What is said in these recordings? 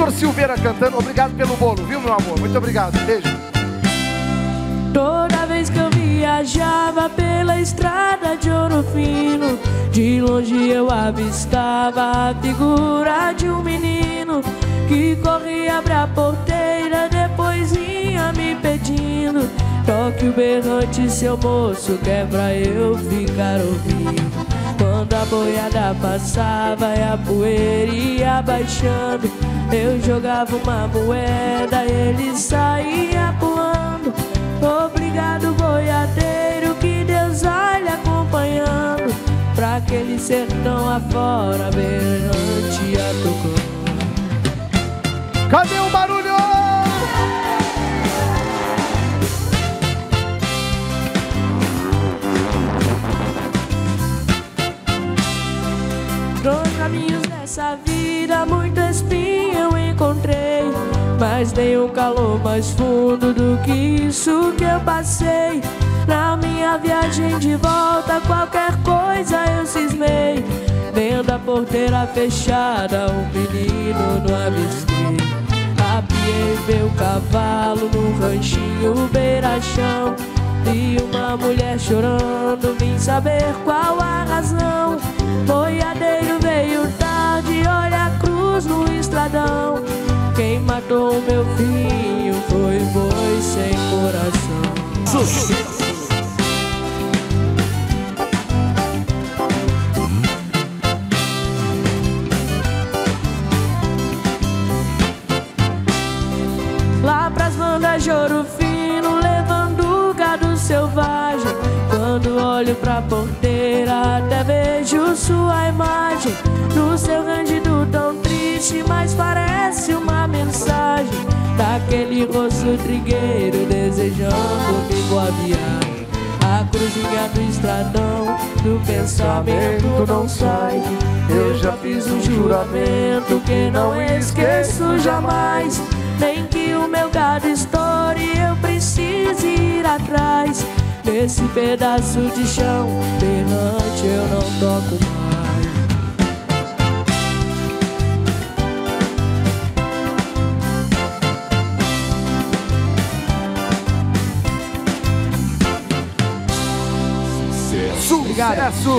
Vitor Silveira cantando. Obrigado pelo bolo, viu, meu amor? Muito obrigado, beijo. Toda vez que eu viajava pela estrada de Ouro Fino, de longe eu avistava a figura de um menino que corria pra porteira, depois vinha me pedindo: toque o berrante, seu moço, que é pra eu ficar ouvindo. Quando a boiada passava e a poeira ia baixando, eu jogava uma moeda e ele saía voando. Obrigado, boiadeiro, que Deus vai lhe acompanhando, pra aquele sertão afora, berrante a tocando. Cadê o barulho? Dois caminhos nessa vida, muito espinho eu encontrei, mas dei um calor mais fundo do que isso que eu passei. Na minha viagem de volta, qualquer coisa eu cismei, vendo a porteira fechada, um menino no avistei. Apiei meu cavalo no ranchinho beira-chão, e uma mulher chorando, vim saber qual a razão. Boiadeiro veio tarde, olha a cruz no estradão, quem matou meu filho foi boi sem coração. Sucesso. De Ouro Fino, levando gado selvagem, quando olho pra porteira até vejo sua imagem, no seu rangido tão triste, mas parece uma mensagem daquele rosto trigueiro desejando me boa viagem. A cruzinha do estradão, do pensamento não sai, eu já fiz um juramento que não esqueço jamais. Nem que o meu gado estoure, eu preciso ir atrás desse pedaço de chão, berrante eu não toco mais. Sucesso!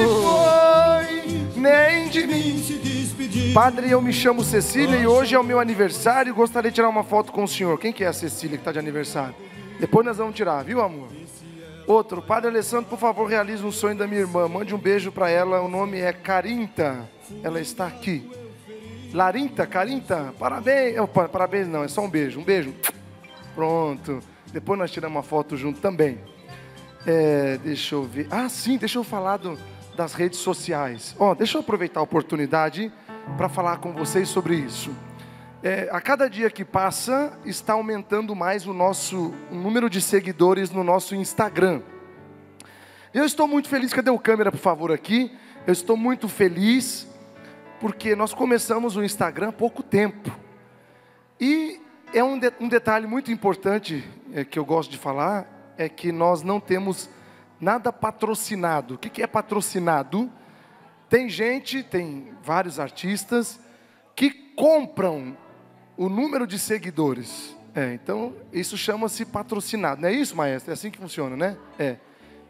Foi, nem de mim se despedir. Padre, eu me chamo Cecília e hoje é o meu aniversário e gostaria de tirar uma foto com o senhor. Quem que é a Cecília que está de aniversário? Depois nós vamos tirar, viu, amor? Outro, Padre Alessandro, por favor, realize um sonho da minha irmã. Mande um beijo para ela, o nome é Carinta. Ela está aqui. Larinta, Carinta, parabéns. Parabéns não, é só um beijo, Pronto. Depois nós tiramos uma foto junto também. Deixa eu ver. Ah, sim, deixa eu falar das redes sociais. Deixa eu aproveitar a oportunidade para falar com vocês sobre isso. A cada dia que passa, está aumentando mais o número de seguidores no nosso Instagram. Eu estou muito feliz, cadê o câmera, por favor, aqui? Eu estou muito feliz, porque nós começamos o Instagram há pouco tempo. E é um detalhe muito importante que eu gosto de falar, é que nós não temos nada patrocinado. O que é patrocinado? Tem vários artistas que compram o número de seguidores. Então, isso chama-se patrocinado. Não é isso, maestro? É assim que funciona, né?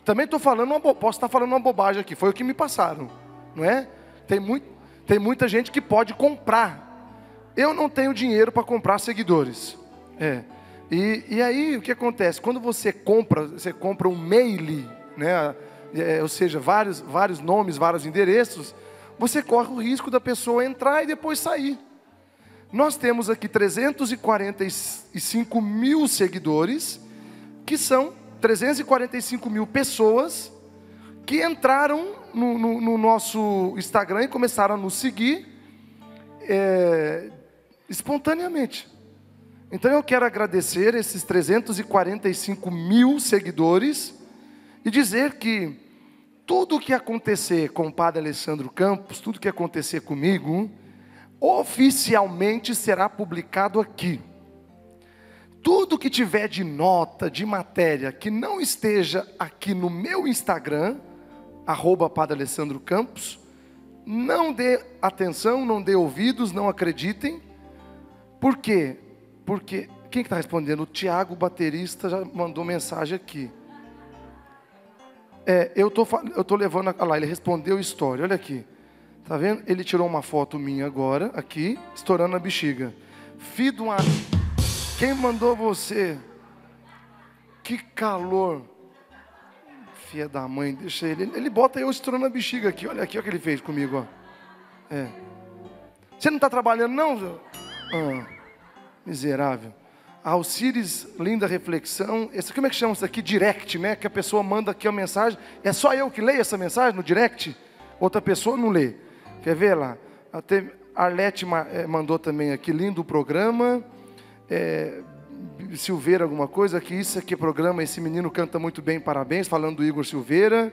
Também posso estar falando uma bobagem aqui. Foi o que me passaram, não é? Tem muita gente que pode comprar. Eu não tenho dinheiro para comprar seguidores. E aí, o que acontece? Quando você compra um mail, né? Ou seja, vários nomes, vários endereços, você corre o risco da pessoa entrar e depois sair. Nós temos aqui 345 mil seguidores, que são 345 mil pessoas que entraram no nosso Instagram e começaram a nos seguir espontaneamente. Então eu quero agradecer esses 345 mil seguidores e dizer que tudo o que acontecer com o Padre Alessandro Campos, tudo o que acontecer comigo, oficialmente será publicado aqui. Tudo que tiver de nota, de matéria, que não esteja aqui no meu Instagram, @PadreAlessandroCampos, não dê atenção, não dê ouvidos, não acreditem, Por quê? Porque, quem está respondendo? O Tiago, baterista, já mandou mensagem aqui. É, eu tô levando, olha lá, ele respondeu a história, olha aqui. Tá vendo? Ele tirou uma foto minha agora, aqui, estourando a bexiga. Filho de uma... Quem mandou você? Que calor. Filha da mãe, deixa ele. Ele bota eu estourando a bexiga aqui. Olha aqui, olha o que ele fez comigo, ó. É. Você não está trabalhando, não? Ah, miserável. Alcires, linda reflexão. Esse, como é que chama isso aqui? Direct, né? Que a pessoa manda aqui a mensagem. É só eu que leio essa mensagem no direct? Outra pessoa não lê. Quer ver lá? Até Arlete mandou também aqui. Lindo o programa. É, Silveira alguma coisa. Que isso aqui é programa. Esse menino canta muito bem. Parabéns. Falando do Igor Silveira.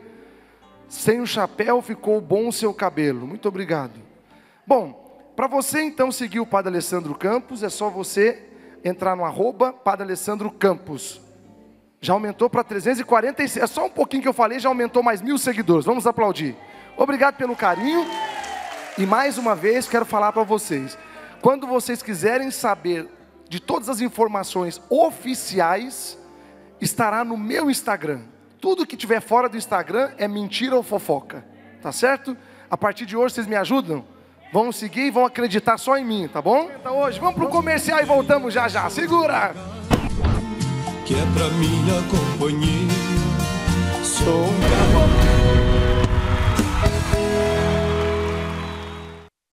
Sem o chapéu ficou bom o seu cabelo. Muito obrigado. Bom, para você então seguir o Padre Alessandro Campos, é só você entrar no @ Padre Alessandro Campos. Já aumentou para 346. É só um pouquinho que eu falei, já aumentou mais 1000 seguidores. Vamos aplaudir. Obrigado pelo carinho. E mais uma vez quero falar para vocês. Quando vocês quiserem saber de todas as informações oficiais, estará no meu Instagram. Tudo que tiver fora do Instagram é mentira ou fofoca. Tá certo? A partir de hoje vocês me ajudam? Vão seguir e vão acreditar só em mim, tá bom? Hoje, vamos pro comercial e voltamos já já. Segura! Que é pra minha companhia. Sou um